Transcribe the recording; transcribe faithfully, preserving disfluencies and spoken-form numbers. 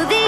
To the